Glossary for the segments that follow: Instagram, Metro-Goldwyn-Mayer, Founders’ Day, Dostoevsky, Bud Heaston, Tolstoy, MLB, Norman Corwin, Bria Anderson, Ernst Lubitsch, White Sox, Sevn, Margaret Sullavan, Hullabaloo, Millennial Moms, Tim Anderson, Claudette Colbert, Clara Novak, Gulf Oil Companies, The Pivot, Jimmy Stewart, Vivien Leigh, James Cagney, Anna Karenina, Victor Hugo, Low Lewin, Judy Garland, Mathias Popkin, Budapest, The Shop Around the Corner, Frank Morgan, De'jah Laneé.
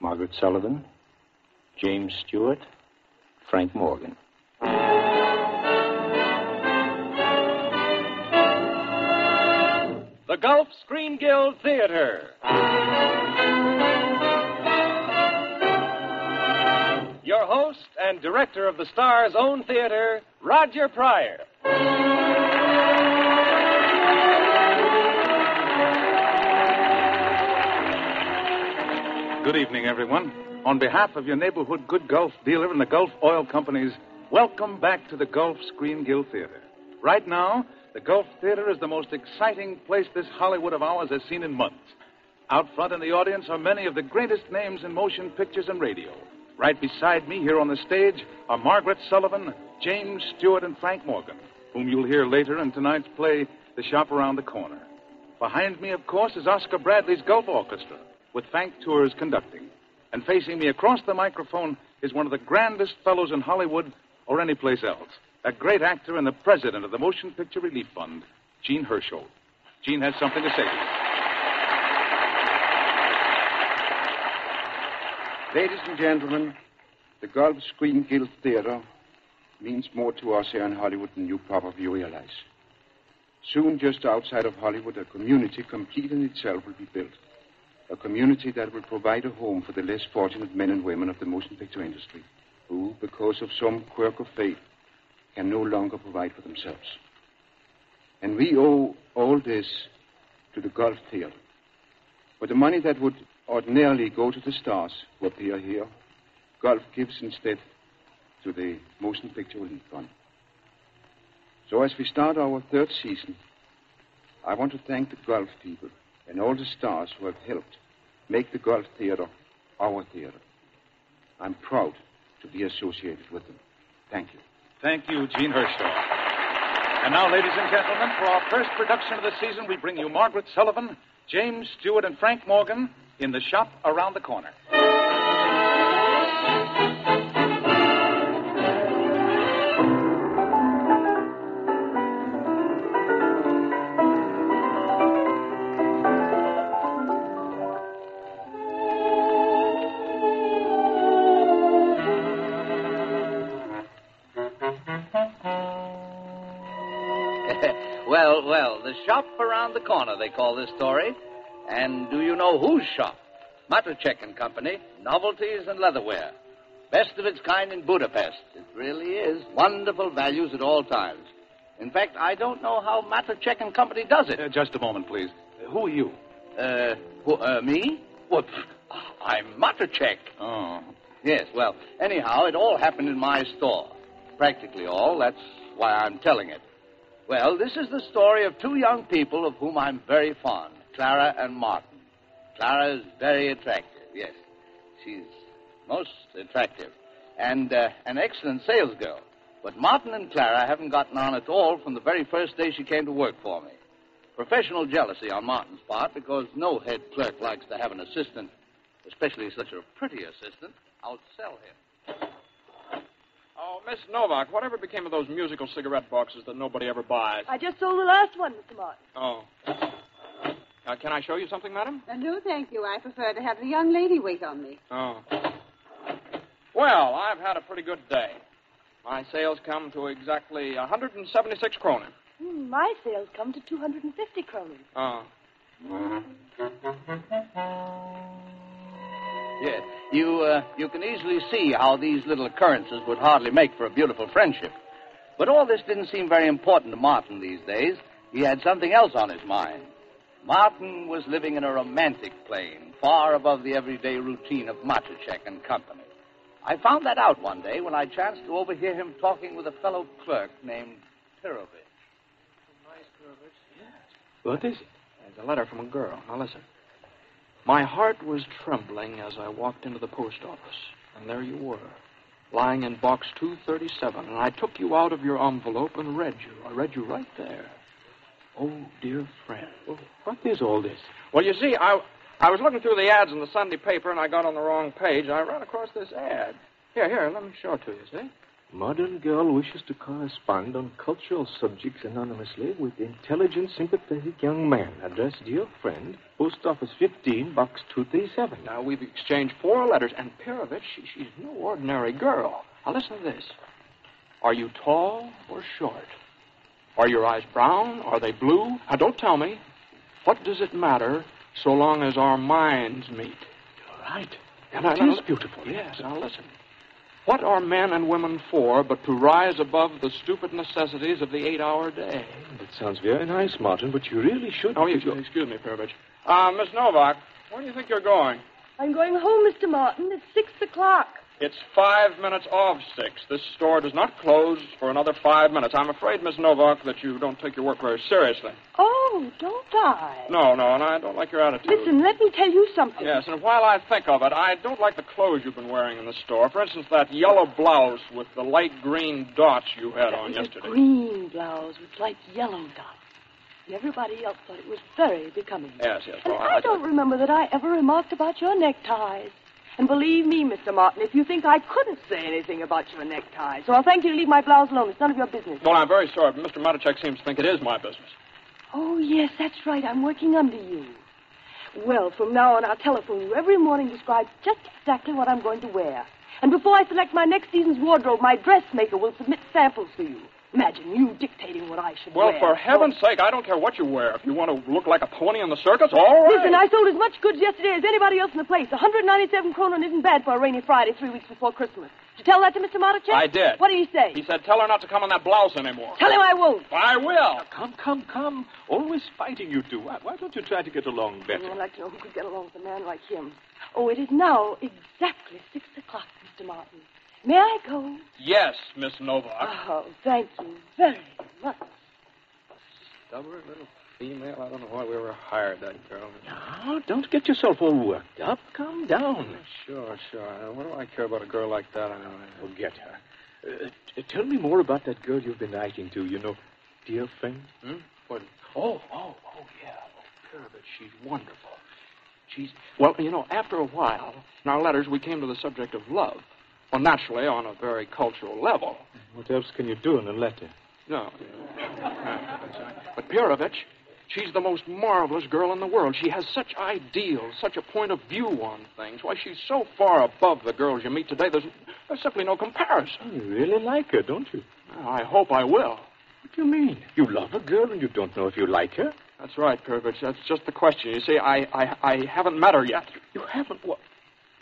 Margaret Sullavan, James Stewart, Frank Morgan. The Gulf Screen Guild Theater. Your host and director of the Star's own theater, Roger Pryor. Good evening, everyone. On behalf of your neighborhood Good Gulf dealer and the Gulf Oil Companies, welcome back to the Gulf Screen Guild Theater. Right now, the Gulf Theater is the most exciting place this Hollywood of ours has seen in months. Out front in the audience are many of the greatest names in motion pictures and radio. Right beside me here on the stage are Margaret Sullavan, James Stewart, and Frank Morgan, whom you'll hear later in tonight's play, The Shop Around the Corner. Behind me, of course, is Oscar Bradley's Gulf Orchestra, with Frank Tours conducting. And facing me across the microphone is one of the grandest fellows in Hollywood or any place else, a great actor and the president of the Motion Picture Relief Fund, Gene Herschel. Gene has something to say to you. Ladies and gentlemen, the Gulf Screen Guild Theater means more to us here in Hollywood than you probably realize. Soon, just outside of Hollywood, a community complete in itself will be built. A community that will provide a home for the less fortunate men and women of the motion picture industry, who, because of some quirk of fate, can no longer provide for themselves. And we owe all this to the Gulf Theater. For the money that would ordinarily go to the stars who appear here, Gulf gives instead to the Motion Picture Relief Fund. So as we start our third season, I want to thank the Gulf people and all the stars who have helped make the Gulf Theater our theater. I'm proud to be associated with them. Thank you. Thank you, Gene Herschel. And now, ladies and gentlemen, for our first production of the season, we bring you Margaret Sullavan, James Stewart, and Frank Morgan in The Shop Around the Corner. Well, The Shop Around the Corner, they call this story. And do you know whose shop? Matuschek and Company, novelties and leatherware. Best of its kind in Budapest. It really is. Wonderful values at all times. In fact, I don't know how Matuschek and Company does it. Just a moment, please. Who are you? Me? Well, I'm Matuschek. Oh. Yes, well, anyhow, it all happened in my store. Practically all. That's why I'm telling it. Well, this is the story of two young people of whom I'm very fond, Clara and Martin. Clara's very attractive, yes. She's most attractive and an excellent sales girl. But Martin and Clara haven't gotten on at all from the very first day she came to work for me. Professional jealousy on Martin's part because no head clerk likes to have an assistant, especially such a pretty assistant, outsell him. Oh, Miss Novak, whatever became of those musical cigarette boxes that nobody ever buys? I just sold the last one, Mr. Martin. Oh. Can I show you something, madam? No, thank you. I prefer to have the young lady wait on me. Oh. Well, I've had a pretty good day. My sales come to exactly 176 kronen. My sales come to 250 kronen. Oh. Yes. You can easily see how these little occurrences would hardly make for a beautiful friendship. But all this didn't seem very important to Martin these days. He had something else on his mind. Martin was living in a romantic plane, far above the everyday routine of Matuschek and Company. I found that out one day when I chanced to overhear him talking with a fellow clerk named Pirovitch. Nice, Pirovitch. Yes. What is it? It's a letter from a girl. Now listen. My heart was trembling as I walked into the post office, and there you were, lying in box 237, and I took you out of your envelope and read you. I read you right there. Oh, dear friend. Well, what is all this? Well, you see, I was looking through the ads in the Sunday paper, and I got on the wrong page. I ran across this ad. Here, let me show it to you, see? Modern girl wishes to correspond on cultural subjects anonymously with intelligent, sympathetic young man. Address dear friend, Post Office 15, Box 237. Now, we've exchanged 4 letters, and Pirovitch, she's no ordinary girl. Now, listen to this. Are you tall or short? Are your eyes brown? Are they blue? Now, don't tell me. What does it matter so long as our minds meet? All right. And it is beautiful. Yes, now listen. What are men and women for but to rise above the stupid necessities of the 8-hour day? That sounds very nice, Martin, but you really should... Oh, excuse me, Pirovitch. Miss Novak, where do you think you're going? I'm going home, Mr. Martin. It's 6:00. It's 5 minutes of 6. This store does not close for another 5 minutes. I'm afraid, Miss Novak, that you don't take your work very seriously. Oh, don't I? No, and I don't like your attitude. Listen, let me tell you something. Yes, and while I think of it, I don't like the clothes you've been wearing in the store. For instance, that yellow blouse with the light green dots you had on yesterday. A green blouse with light yellow dots. Everybody else thought it was very becoming. Yes. Well, and I don't remember that I ever remarked about your neckties. And believe me, Mr. Martin, if you think I couldn't say anything about your necktie, so I'll thank you to leave my blouse alone. It's none of your business. Well, I'm very sorry, but Mr. Matuschek seems to think it is my business. Oh, yes, that's right. I'm working under you. Well, from now on, I'll telephone you every morning describe just exactly what I'm going to wear. And before I select my next season's wardrobe, my dressmaker will submit samples for you. Imagine you dictating what I should wear. Well, for heaven's sake, I don't care what you wear. If you want to look like a pony in the circus, all right. Listen, I sold as much goods yesterday as anybody else in the place. 197 kronen isn't bad for a rainy Friday 3 weeks before Christmas. Did you tell that to Mr. Matuschek? I did. What did he say? He said, tell her not to come in that blouse anymore. Tell him I won't. I will. Now, come. Always fighting you two. Why don't you try to get along better? I'd like to know who could get along with a man like him. Oh, it is now exactly 6:00, Mr. Martin. May I go? Yes, Miss Novak. Oh, thank you very much. Stubborn little female. I don't know why we were hired, that girl. No, don't get yourself all worked up. Calm down. Sure. What do I care about a girl like that? I don't know. Forget her. Tell me more about that girl you've been writing to, dear friend. Hmm? What? Oh, yeah. Oh, Pirovitch, she's wonderful. She's... Well, after a while, in our letters, we came to the subject of love. Well, naturally, on a very cultural level. What else can you do in a letter? No. But Pirovitch, she's the most marvelous girl in the world. She has such ideals, such a point of view on things. Why, she's so far above the girls you meet today, there's simply no comparison. You really like her, don't you? I hope I will. What do you mean? You love a girl and you don't know if you like her? That's right, Pirovitch. That's just the question. You see, I haven't met her yet. You haven't what?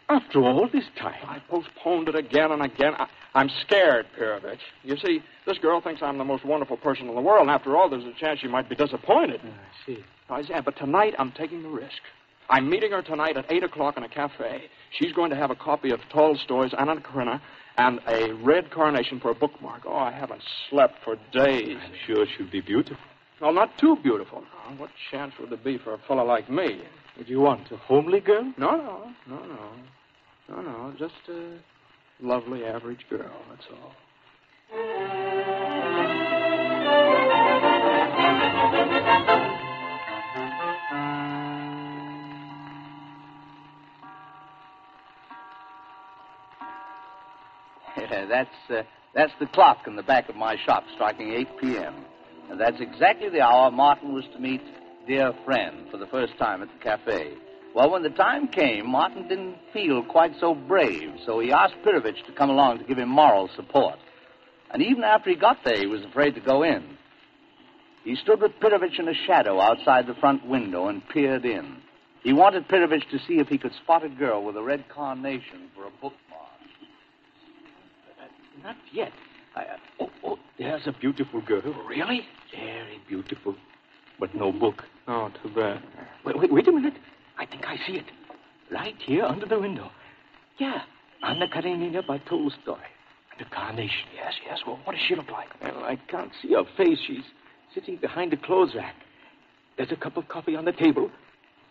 After all this time. I postponed it again and again. I'm scared, Pirovitch. You see, this girl thinks I'm the most wonderful person in the world, and after all, there's a chance she might be disappointed. I see. But tonight, I'm taking the risk. I'm meeting her tonight at 8:00 in a cafe. She's going to have a copy of Tolstoy's Anna Karenina and a red carnation for a bookmark. Oh, I haven't slept for days. I'm sure she'll be beautiful. Well, not too beautiful. Now, what chance would there be for a fellow like me? What do you want, a homely girl? No, just a lovely average girl, that's all. Yeah, that's the clock in the back of my shop striking 8 p.m. And that's exactly the hour Martin was to meet dear friend for the first time at the cafe. Well, when the time came, Martin didn't feel quite so brave, so he asked Pirovitch to come along to give him moral support. And even after he got there, he was afraid to go in. He stood with Pirovitch in a shadow outside the front window and peered in. He wanted Pirovitch to see if he could spot a girl with a red carnation for a bookmark. Not yet. Oh, there's a beautiful girl. Really? Very beautiful. But no book. Oh, too bad. Wait a minute. I think I see it. Right here under the window. Yeah. Anna Karenina by Tolstoy. The carnation. Yes. Well, what does she look like? Well, I can't see her face. She's sitting behind a clothes rack. There's a cup of coffee on the table.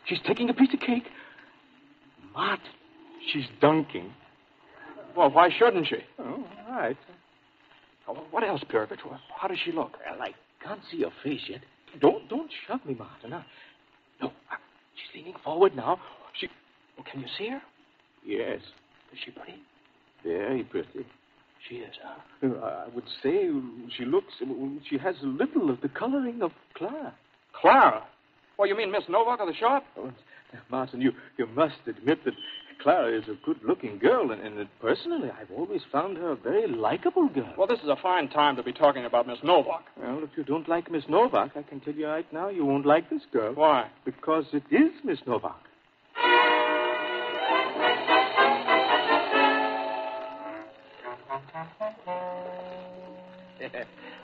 She's taking a piece of cake. Martin. She's dunking. Well, why shouldn't she? Oh, all right. Well, what else, Pirovitch? How does she look? Well, I can't see her face yet. Don't shove me, Martin. She's leaning forward now. Can you see her? Yes. Is she pretty? Very pretty. theater? I would say she looks... She has a little of the coloring of Clara. Clara? Well, you mean Miss Novak of the shop? Oh, Martin, you must admit that Clara is a good-looking girl, and personally, I've always found her a very likable girl. Well, this is a fine time to be talking about Miss Novak. Well, if you don't like Miss Novak, I can tell you right now you won't like this girl. Why? Because it is Miss Novak.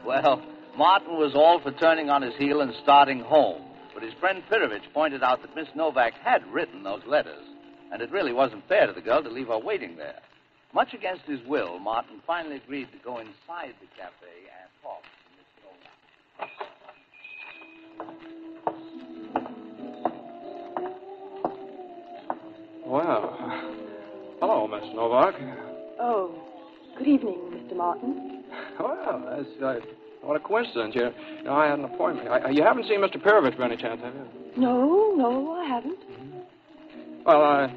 Well, Martin was all for turning on his heel and starting home, but his friend Pirovitch pointed out that Miss Novak had written those letters, and it really wasn't fair to the girl to leave her waiting there. Much against his will, Martin finally agreed to go inside the cafe and talk to Miss Novak. Well, hello, Miss Novak. Oh, good evening, Mr. Martin. Well, what a coincidence. You know, I had an appointment. You haven't seen Mr. Pirovitch by any chance, have you? No, I haven't. Well, I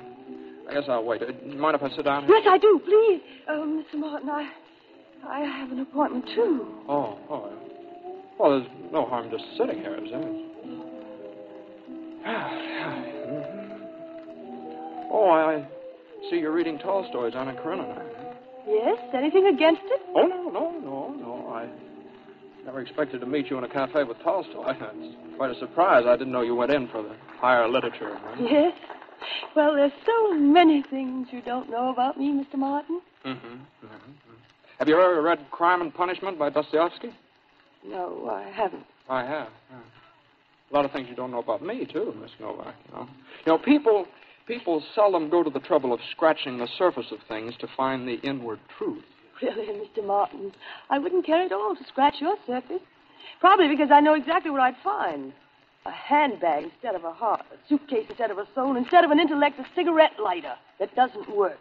guess I'll wait. Mind if I sit down here? Yes, I do, please. Mr. Martin, I have an appointment, too. Oh. Well, there's no harm just sitting here, is there? Oh, I see you're reading Tolstoy's Anna Karenina. Yes? Anything against it? Oh, no. I never expected to meet you in a cafe with Tolstoy. It's quite a surprise. I didn't know you went in for the higher literature. Right? Yes. Well, there's so many things you don't know about me, Mr. Martin. Mm-hmm. Have you ever read Crime and Punishment by Dostoevsky? No, I haven't. I have. Yeah. A lot of things you don't know about me, too, Miss Novak. You know, people seldom go to the trouble of scratching the surface of things to find the inward truth. Really, Mr. Martin, I wouldn't care at all to scratch your surface. Probably because I know exactly what I'd find. A handbag instead of a heart, a suitcase instead of a soul, instead of an intellect, a cigarette lighter that doesn't work.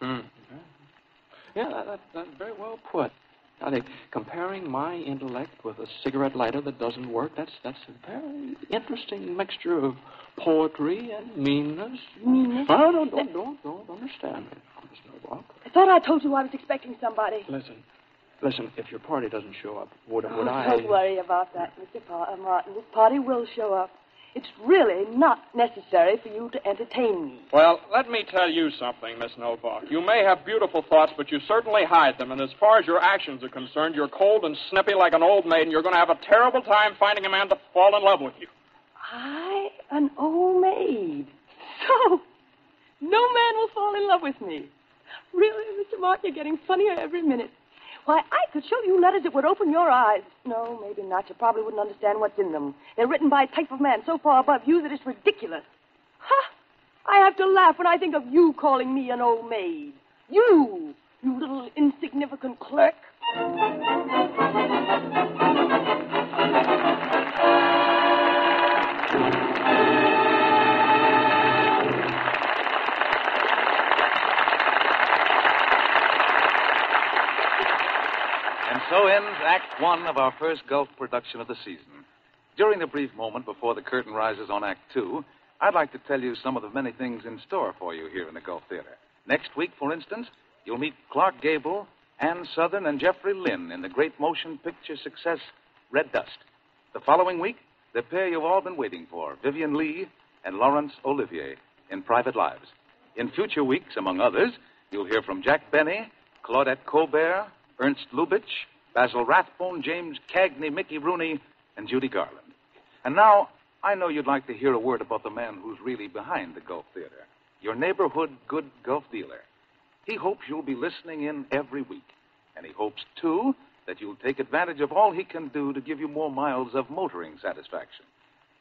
Yeah, that's very well put. I think comparing my intellect with a cigarette lighter that doesn't work, that's a very interesting mixture of poetry and meanness. Meanness? Oh, don't understand me. I thought I told you I was expecting somebody. Listen, if your party doesn't show up, would I... Don't worry about that, Mr. Martin. This party will show up. It's really not necessary for you to entertain me. Well, let me tell you something, Miss Novak. You may have beautiful thoughts, but you certainly hide them. And as far as your actions are concerned, you're cold and snippy like an old maid, and you're going to have a terrible time finding a man to fall in love with you. I, an old maid? So, no man will fall in love with me. Really, Mr. Martin, you're getting funnier every minute. Why, I could show you letters that would open your eyes. No, maybe not. You probably wouldn't understand what's in them. They're written by a type of man so far above you that it's ridiculous. I have to laugh when I think of you calling me an old maid. You little insignificant clerk. So ends Act One of our first Gulf production of the season. During the brief moment before the curtain rises on Act Two, I'd like to tell you some of the many things in store for you here in the Gulf Theater. Next week, for instance, you'll meet Clark Gable, Ann Sothern, and Jeffrey Lynn in the great motion picture success, Red Dust. The following week, the pair you've all been waiting for, Vivien Leigh and Laurence Olivier in Private Lives. In future weeks, among others, you'll hear from Jack Benny, Claudette Colbert, Ernst Lubitsch, Basil Rathbone, James Cagney, Mickey Rooney, and Judy Garland. And now, I know you'd like to hear a word about the man who's really behind the Gulf Theater, your neighborhood good Gulf dealer. He hopes you'll be listening in every week. And he hopes, too, that you'll take advantage of all he can do to give you more miles of motoring satisfaction.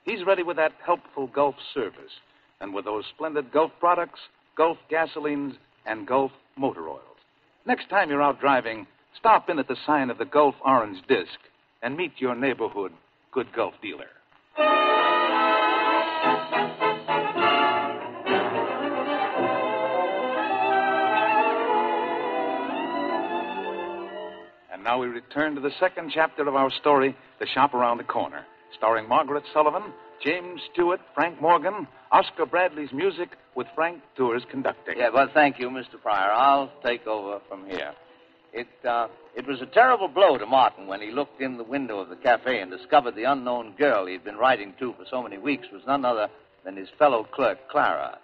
He's ready with that helpful Gulf service and with those splendid Gulf products, Gulf gasolines, and Gulf motor oils. Next time you're out driving, stop in at the sign of the Gulf Orange Disc and meet your neighborhood good Gulf dealer. And now we return to the second chapter of our story, The Shop Around the Corner, starring Margaret Sullavan, James Stewart, Frank Morgan, Oscar Bradley's music with Frank Tours conducting. Yeah, well, thank you, Mr. Pryor. I'll take over from here. It was a terrible blow to Martin when he looked in the window of the cafe and discovered the unknown girl he'd been writing to for so many weeks was none other than his fellow clerk, Clara.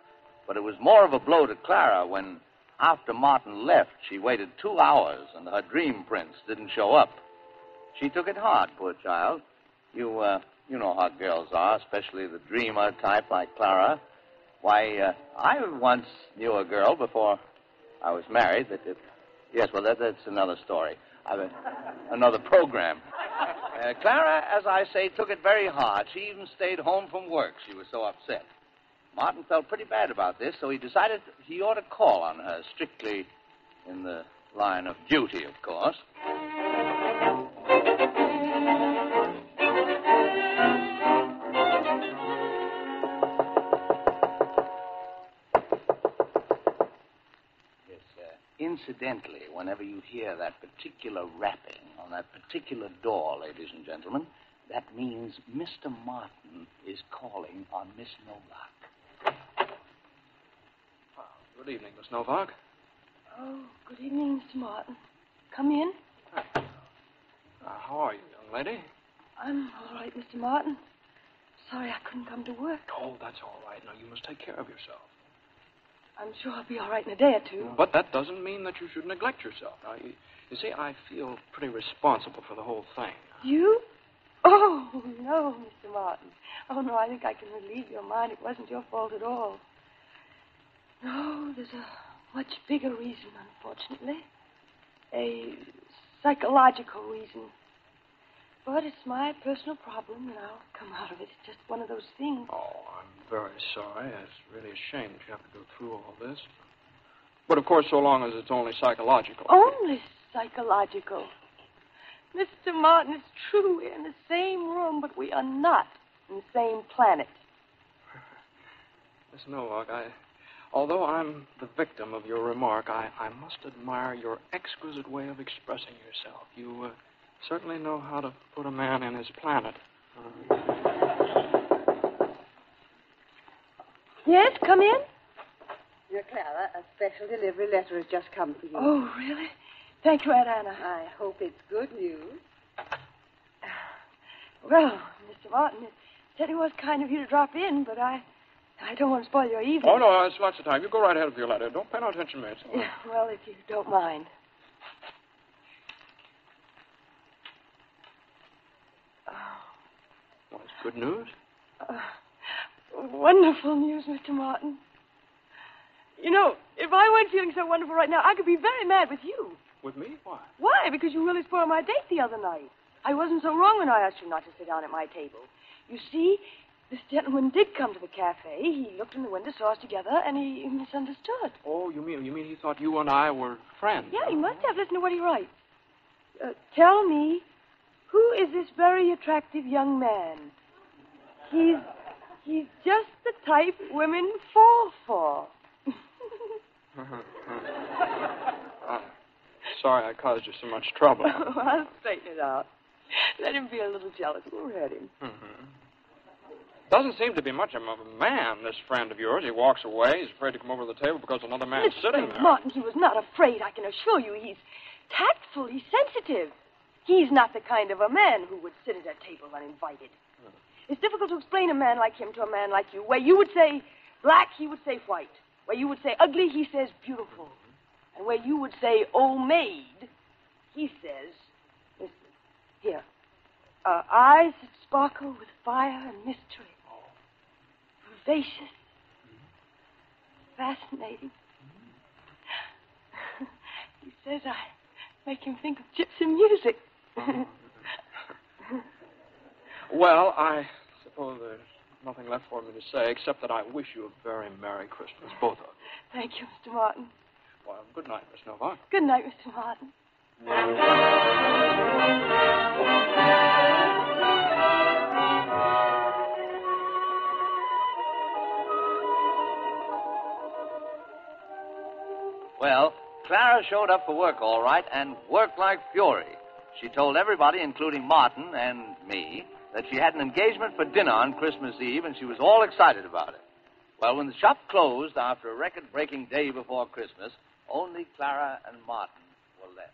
But it was more of a blow to Clara when, after Martin left, she waited 2 hours and her dream prints didn't show up. She took it hard, poor child. You know how girls are, especially the dreamer type like Clara. Why, I once knew a girl before I was married that... Yes, well, that's another story. Another program. Clara, as I say, took it very hard. She even stayed home from work. She was so upset. Martin felt pretty bad about this, so he decided he ought to call on her, strictly in the line of duty, of course. Incidentally, whenever you hear that particular rapping on that particular door, ladies and gentlemen, that means Mr. Martin is calling on Miss Novak. Oh, good evening, Miss Novak. Oh, good evening, Mr. Martin. Come in. How are you, young lady? I'm all right, Mr. Martin. Sorry I couldn't come to work. Oh, that's all right. Now, you must take care of yourself. I'm sure I'll be all right in a day or two. But that doesn't mean that you should neglect yourself. Now, you see, I feel pretty responsible for the whole thing. You? Oh, no, Mr. Martin. Oh, no, I think I can relieve your mind. It wasn't your fault at all. No, there's a much bigger reason, unfortunately. A psychological reason. But it's my personal problem, and I'll come out of it. It's just one of those things. Oh, I'm very sorry. It's really a shame that you have to go through all this. But, of course, so long as it's only psychological. Only psychological. Mr. Martin, it's true. We're in the same room, but we are not on the same planet. Miss Novak, although I'm the victim of your remark, I must admire your exquisite way of expressing yourself. You certainly know how to put a man in his planet. Yes, come in. Dear Clara, a special delivery letter has just come for you. Oh, really? Thank you, Aunt Anna. I hope it's good news. Well, Mr. Martin, it certainly was kind of you to drop in, but I don't want to spoil your evening. Oh, no, it's lots of time. You go right ahead with your letter. Don't pay no attention to me. Yeah, well, if you don't mind. Good news? Wonderful news, Mr. Martin. You know, if I weren't feeling so wonderful right now, I could be very mad with you. With me? Why? Why? Because you really spoiled my date the other night. I wasn't so wrong when I asked you not to sit down at my table. You see, this gentleman did come to the cafe. He looked in the window, saw us together, and he misunderstood. Oh, you mean he thought you and I were friends? Yeah, he must have. Listen to what he writes. Tell me, who is this very attractive young man? He's just the type women fall for. Sorry I caused you so much trouble. I'll straighten it out. Let him be a little jealous. We'll hurt him. Mm-hmm. Doesn't seem to be much of a man, this friend of yours. He walks away. He's afraid to come over to the table because another man's sitting there. Martin, he was not afraid. I can assure you he's tactful. He's sensitive. He's not the kind of a man who would sit at a table uninvited. Mm. It's difficult to explain a man like him to a man like you. Where you would say black, he would say white. Where you would say ugly, he says beautiful. And where you would say old maid, he says, listen, here, eyes that sparkle with fire and mystery. Vivacious. Fascinating. He says I make him think of gypsy music. Well, I suppose there's nothing left for me to say except that I wish you a very Merry Christmas, both of you. Thank you, Mr. Martin. Well, good night, Miss Novak. Good night, Mr. Martin. Well, Clara showed up for work all right and worked like fury. She told everybody, including Martin and me, that she had an engagement for dinner on Christmas Eve, and she was all excited about it. Well, when the shop closed after a record-breaking day before Christmas, only Clara and Martin were left.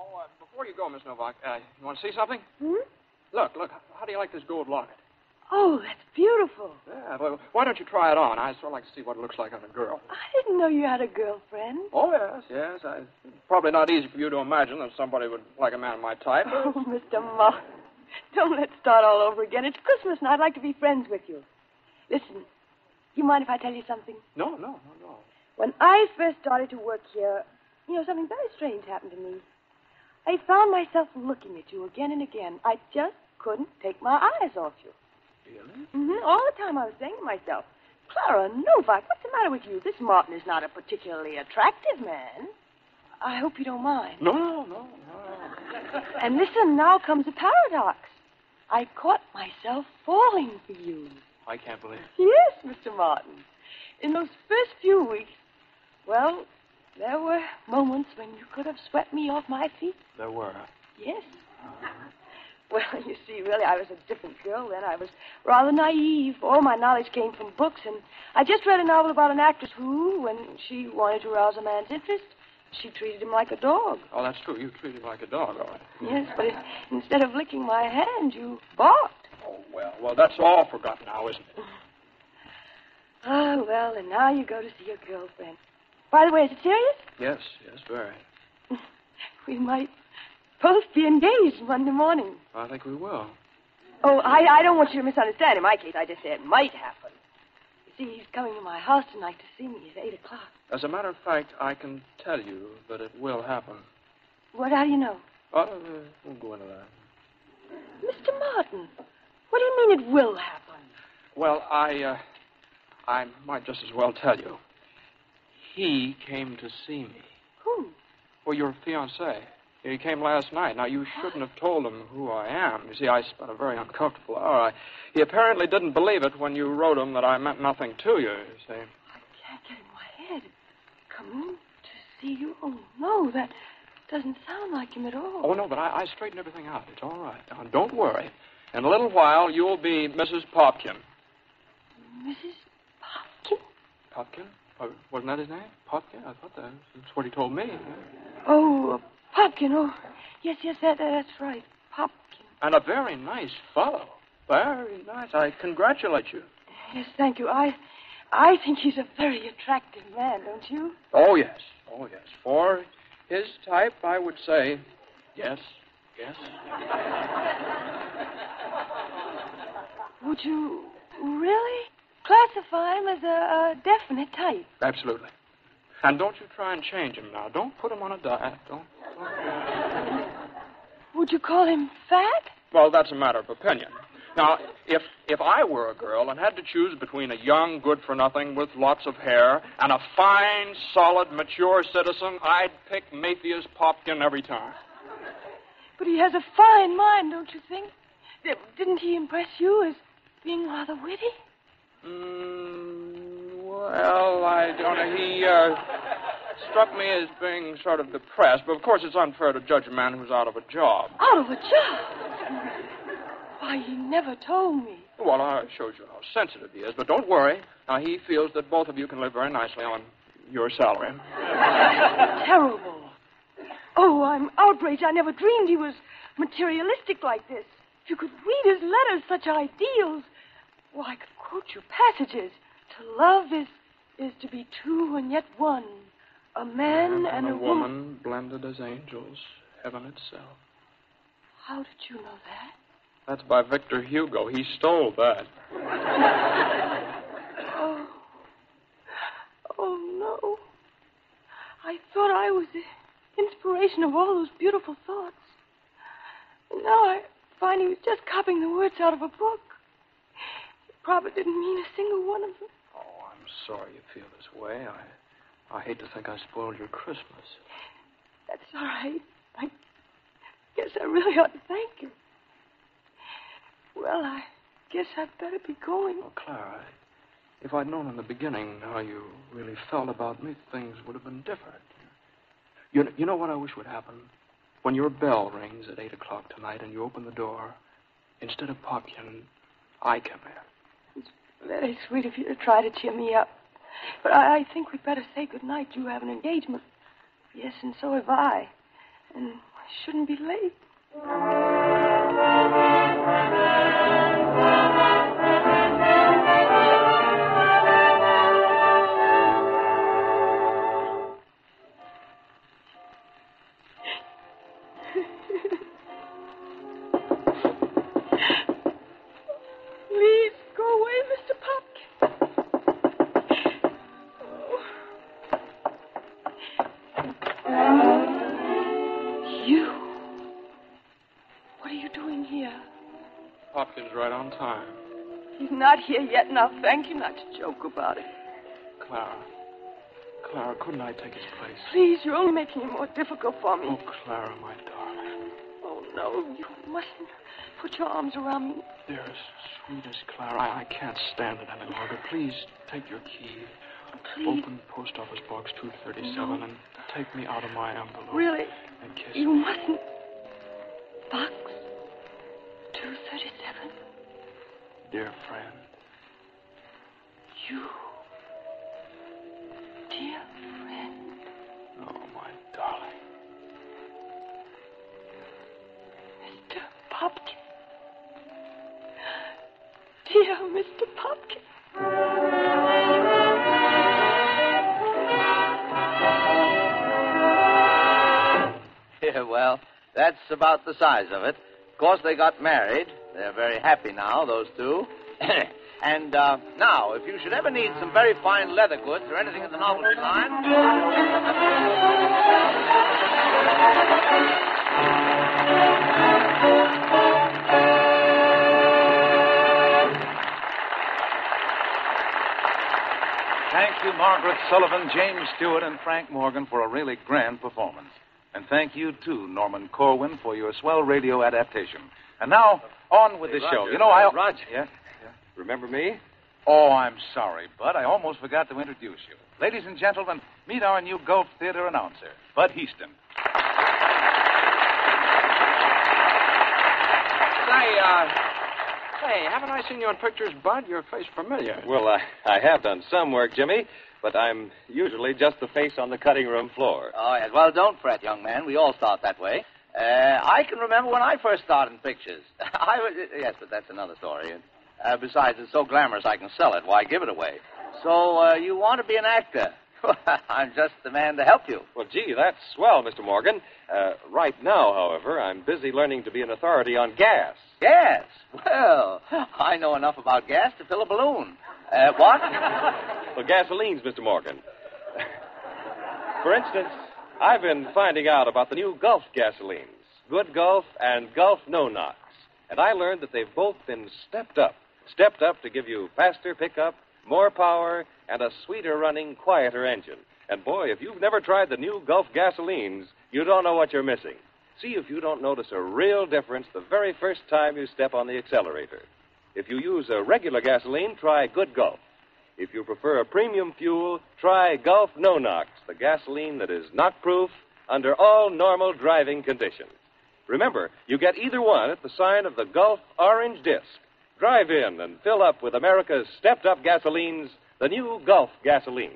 Oh, before you go, Miss Novak, you want to see something? Hmm? Look, how do you like this gold locket? Oh, that's beautiful. Yeah, well, why don't you try it on? I'd sort of like to see what it looks like on a girl. I didn't know you had a girlfriend. Oh, yes. Probably not easy for you to imagine that somebody would like a man of my type. Oh, Mr. Martin, don't let's start all over again. It's Christmas, and I'd like to be friends with you. Listen, you mind if I tell you something? No. When I first started to work here, something very strange happened to me. I found myself looking at you again and again. I just couldn't take my eyes off you. Really? Mm-hmm. All the time I was saying to myself, Clara Novak, what's the matter with you? This Martin is not a particularly attractive man. I hope you don't mind. No. And listen, now comes a paradox. I caught myself falling for you. I can't believe it. Yes, Mr. Martin. In those first few weeks, well, there were moments when you could have swept me off my feet. There were? Yes. Well, you see, really, I was a different girl then. I was rather naive. All my knowledge came from books, and I just read a novel about an actress who, when she wanted to rouse a man's interest, she treated him like a dog. Oh, that's true. You treated him like a dog, all right. Yes, but instead of licking my hand, you barked. Oh, well, that's all forgotten now, isn't it? Oh, well, and now you go to see your girlfriend. By the way, is it serious? Yes, very. We might both be engaged Monday morning. I think we will. Oh, I don't want you to misunderstand. In my case, I just said it might happen. You see, he's coming to my house tonight to see me at 8 o'clock. As a matter of fact, I can tell you that it will happen. What? How do you know? Oh, we'll go into that. Mr. Martin, what do you mean it will happen? Well, I might just as well tell you. He came to see me. Who? Well, your fiancé. He came last night. Now, you shouldn't have told him who I am. You see, I spent a very uncomfortable hour. He apparently didn't believe it when you wrote him that I meant nothing to you see. I can't get in my head. Come to see you? Oh, no, that doesn't sound like him at all. Oh, no, but I straightened everything out. It's all right. Now, don't worry. In a little while, you'll be Mrs. Popkin. Mrs. Popkin? Popkin? Wasn't that his name? Popkin? I thought that's what he told me. Oh, Popkin. Oh, yes, that's right. Popkin. And a very nice fellow. Very nice. I congratulate you. Yes, thank you. I think he's a very attractive man, don't you? Oh, yes. For his type, I would say, yes. Would you really classify him as a definite type? Absolutely. And don't you try and change him now. Don't put him on a diet. Don't. Would you call him fat? Well, that's a matter of opinion. Now, if I were a girl and had to choose between a young good-for-nothing with lots of hair and a fine, solid, mature citizen, I'd pick Mathias Popkin every time. But he has a fine mind, don't you think? Didn't he impress you as being rather witty? Well, I don't know. He struck me as being sort of depressed, but of course it's unfair to judge a man who's out of a job. Out of a job? Why, he never told me. Well, I showed you how sensitive he is, but don't worry. Now, he feels that both of you can live very nicely on your salary. Terrible. Oh, I'm outraged. I never dreamed he was materialistic like this. If you could read his letters, such ideals. Well, I could quote you passages. To love is to be two and yet one. A man and a woman. Blended as angels, heaven itself. How did you know that? That's by Victor Hugo. He stole that. Oh, no. I thought I was the inspiration of all those beautiful thoughts. And now I find he was just copying the words out of a book. Robert didn't mean a single one of them. Oh, I'm sorry you feel this way. I hate to think I spoiled your Christmas. That's all right. I guess I really ought to thank you. Well, I guess I'd better be going. Oh, Clara, if I'd known in the beginning how you really felt about me, things would have been different. You know what I wish would happen? When your bell rings at 8 o'clock tonight and you open the door, instead of Popkin, I come in. It's very sweet of you to try to cheer me up. But I think we'd better say goodnight. You have an engagement. Yes, and so have I. And I shouldn't be late. Please go away, Mr. Popkin. Oh. You. What are you doing here? Popkin's right on time. He's not here yet, and I'll thank you not to joke about it. Clara, couldn't I take his place? Please, you're only making it more difficult for me. Oh, Clara, my darling. Oh, no, you mustn't put your arms around me. Dearest, sweetest Clara, I can't stand it any longer. Please, take your key. Please. Open Post Office Box 237 and take me out of my envelope. Really? And kiss me. You mustn't. Box 237? Dear friend. You... Dear friend. Oh, my darling. Mr. Popkin. Dear Mr. Popkin. Yeah, well, that's about the size of it. Of course, they got married. They're very happy now, those two. And now, if you should ever need some very fine leather goods or anything in the novelty line... Thank you, Margaret Sullavan, James Stewart, and Frank Morgan for a really grand performance. And thank you, too, Norman Corwin, for your swell radio adaptation. And now, on with the show. You know, Roger. Yeah? Remember me? Oh, I'm sorry, Bud. I almost forgot to introduce you. Ladies and gentlemen, meet our new Gulf Theater announcer, Bud Heaston. Say, haven't I seen you in pictures, Bud? Your face familiar. Well, I have done some work, Jimmy, but I'm usually just the face on the cutting room floor. Oh, yes. Well, don't fret, young man. We all start that way. I can remember when I first started in pictures. Yes, but that's another story. Besides, it's so glamorous I can sell it. Why give it away? So, you want to be an actor? I'm just the man to help you. Well, gee, that's swell, Mr. Morgan. Right now, however, I'm busy learning to be an authority on gas. Gas? Well, I know enough about gas to fill a balloon. What? Well, gasolines, Mr. Morgan. For instance, I've been finding out about the new Gulf gasolines, Good Gulf and Gulf No Knots. And I learned that they've both been stepped up. Stepped up to give you faster pickup, more power, and a sweeter-running, quieter engine. And, boy, if you've never tried the new Gulf gasolines, you don't know what you're missing. See if you don't notice a real difference the very first time you step on the accelerator. If you use a regular gasoline, try Good Gulf. If you prefer a premium fuel, try Gulf No Knox, the gasoline that is knock-proof under all normal driving conditions. Remember, you get either one at the sign of the Gulf Orange Disc. Drive in and fill up with America's stepped-up gasolines, the new Gulf gasolines.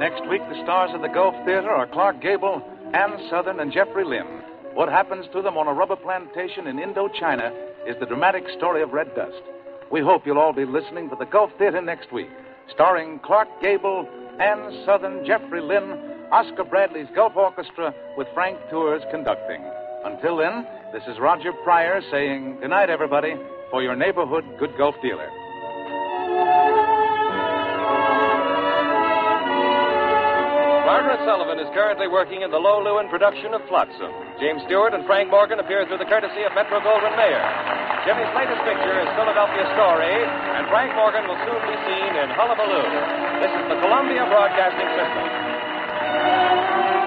Next week, the stars of the Gulf Theater are Clark Gable, Ann Sothern, and Jeffrey Lynn. What happens to them on a rubber plantation in Indochina is the dramatic story of Red Dust. We hope you'll all be listening for the Gulf Theater next week, starring Clark Gable, Ann Sothern, Jeffrey Lynn, Oscar Bradley's Gulf Orchestra, with Frank Tours conducting. Until then, this is Roger Pryor saying good night, everybody, for your neighborhood Good Gulf dealer. Margaret Sullavan is currently working in the Low Lewin production of Flotsam. James Stewart and Frank Morgan appear through the courtesy of Metro-Goldwyn-Mayer. Jimmy's latest picture is Philadelphia Story, and Frank Morgan will soon be seen in Hullabaloo. This is the Columbia Broadcasting System.